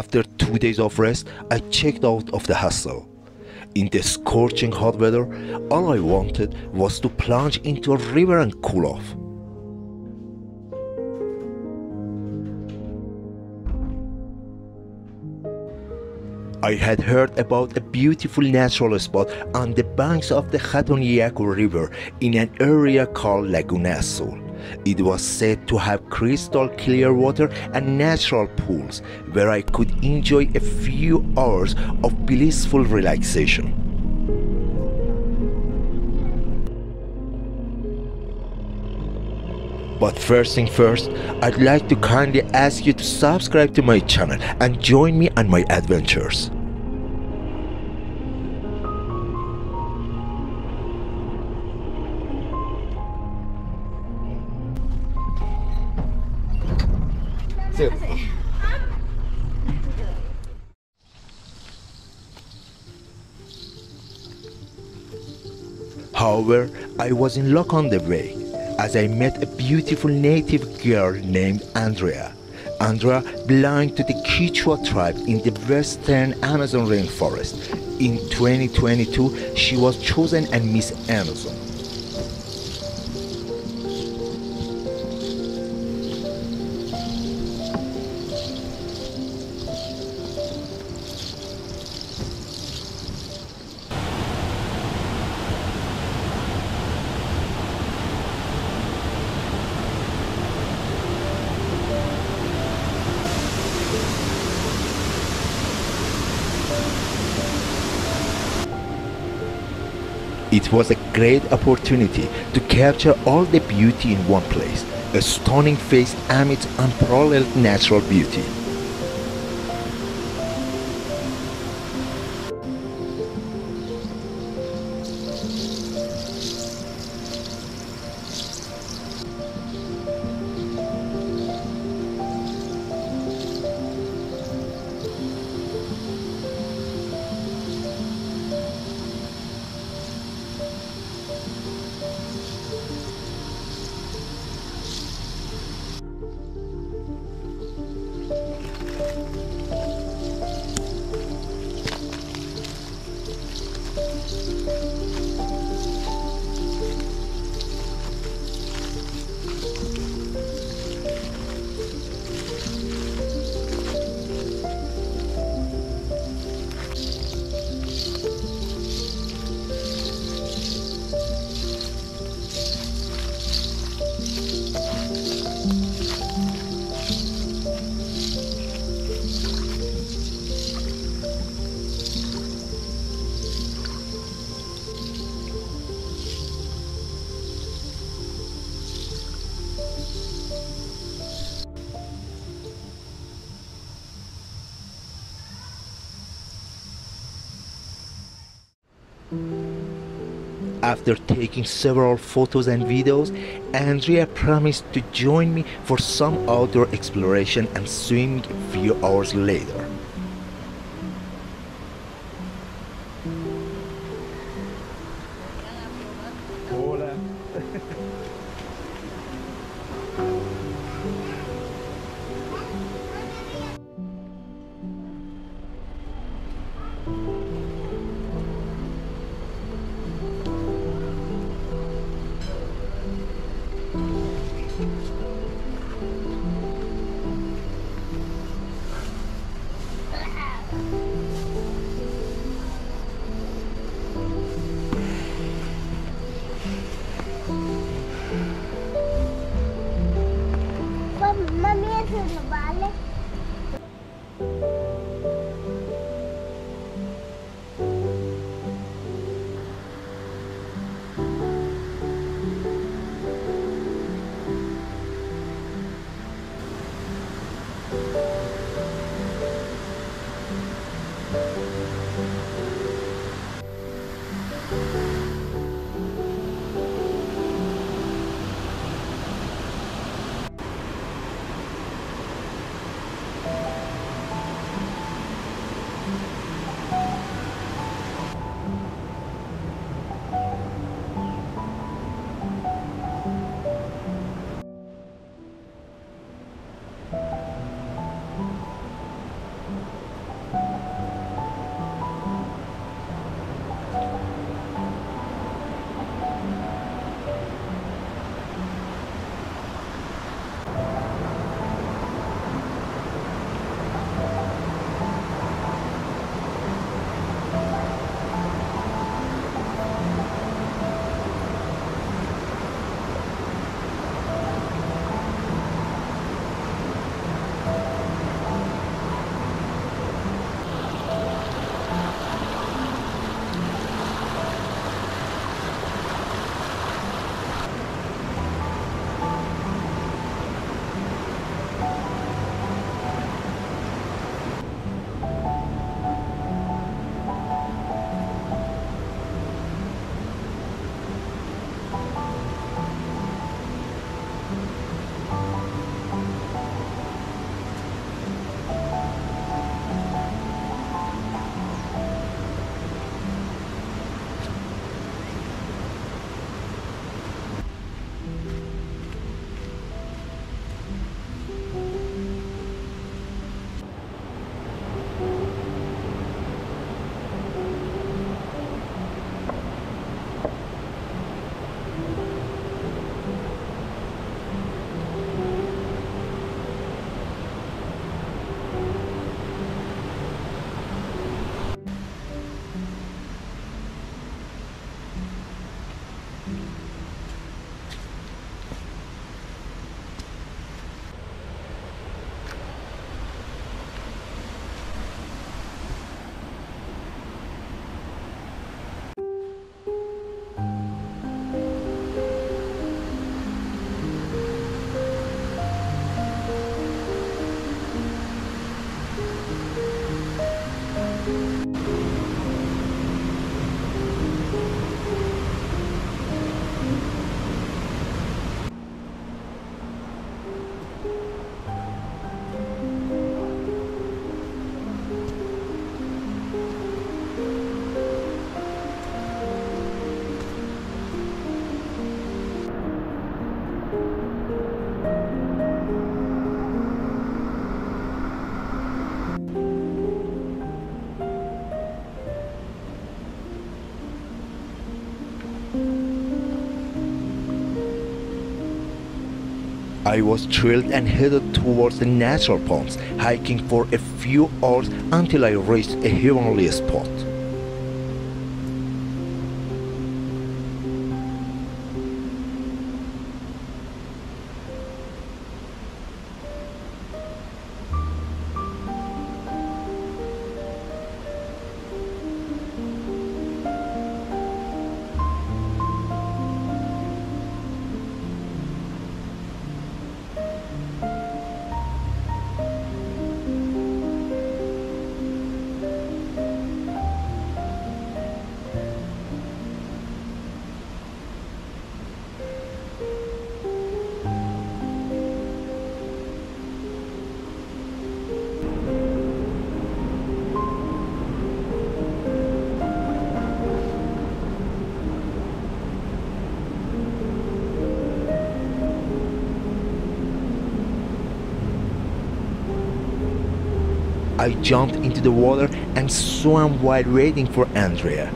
After 2 days of rest, I checked out of the hostel. In the scorching hot weather, all I wanted was to plunge into a river and cool off. I had heard about a beautiful natural spot on the banks of the Jatunyacu River in an area called Laguna Azul. It was said to have crystal clear water and natural pools where I could enjoy a few hours of blissful relaxation. But first thing first, I'd like to kindly ask you to subscribe to my channel and join me on my adventures. However, I was in luck on the way, as I met a beautiful native girl named Andrea. Andrea belonged to the Quechua tribe in the western Amazon rainforest. In 2022, she was chosen as Miss Amazon. It was a great opportunity to capture all the beauty in one place, a stunning face amidst unparalleled natural beauty. After taking several photos and videos, Andrea promised to join me for some outdoor exploration and swimming a few hours later. I was thrilled and headed towards the natural palms, hiking for a few hours until I reached a heavenly spot. I jumped into the water and swam while waiting for Andrea.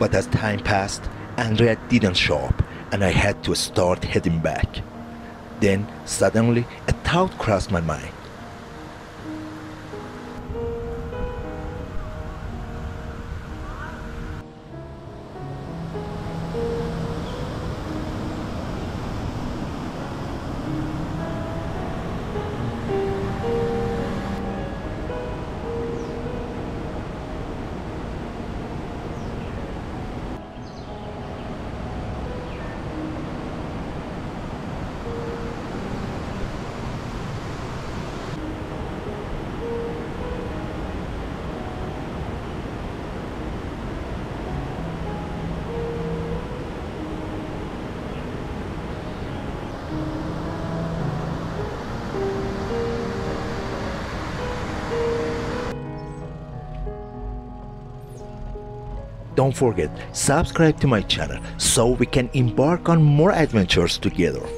But as time passed, Andrea didn't show up, and I had to start heading back. Then, suddenly, a thought crossed my mind. Don't forget, subscribe to my channel so we can embark on more adventures together.